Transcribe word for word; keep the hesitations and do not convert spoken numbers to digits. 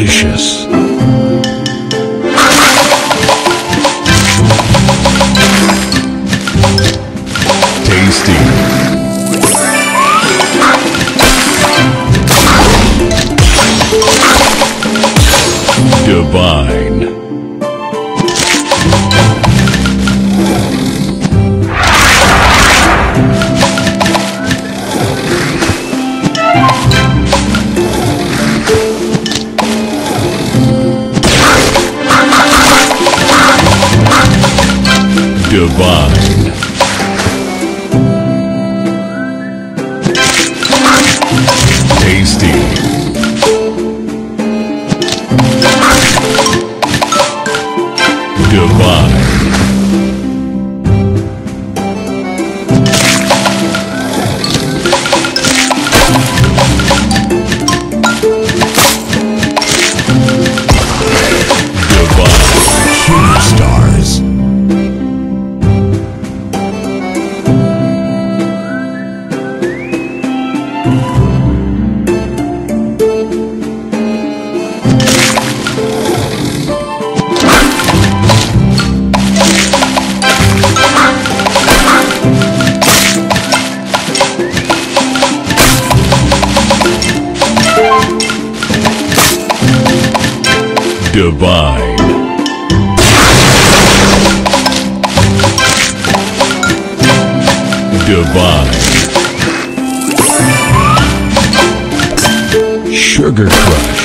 delicious. Tasty. Divine. Divine. Tasty. Divine. Divine. Divine. Sugar Crush.